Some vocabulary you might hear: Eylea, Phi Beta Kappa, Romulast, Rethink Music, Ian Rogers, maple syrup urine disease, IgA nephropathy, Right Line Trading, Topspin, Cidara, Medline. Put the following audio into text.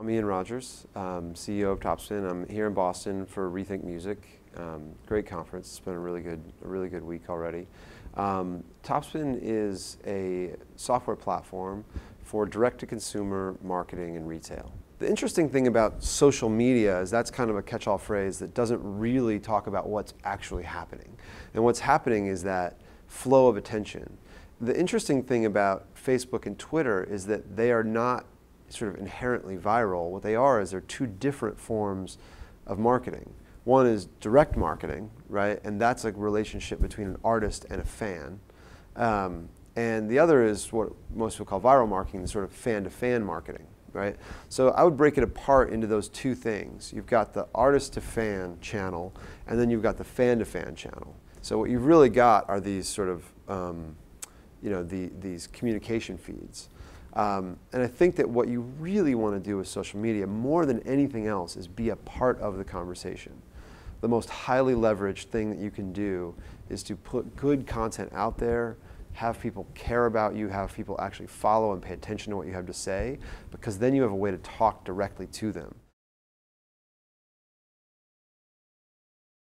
I'm Ian Rogers, CEO of Topspin. I'm here in Boston for Rethink Music. Great conference. It's been a really good week already. Topspin is a software platform for direct-to-consumer marketing and retail. The interesting thing about social media is that's kind of a catch-all phrase that doesn't really talk about what's actually happening. And what's happening is that flow of attention. The interesting thing about Facebook and Twitter is that they are not sort of inherently viral. What they are is they're two different forms of marketing. One is direct marketing, right? And that's a relationship between an artist and a fan. And the other is what most people call viral marketing, the sort of fan-to-fan marketing, right? So I would break it apart into those two things. You've got the artist-to-fan channel, and then you've got the fan-to-fan channel. So what you've really got are these sort of, these communication feeds. And I think that what you really want to do with social media more than anything else is be a part of the conversation. The most highly leveraged thing that you can do is to put good content out there, have people care about you, have people actually follow and pay attention to what you have to say, because then you have a way to talk directly to them.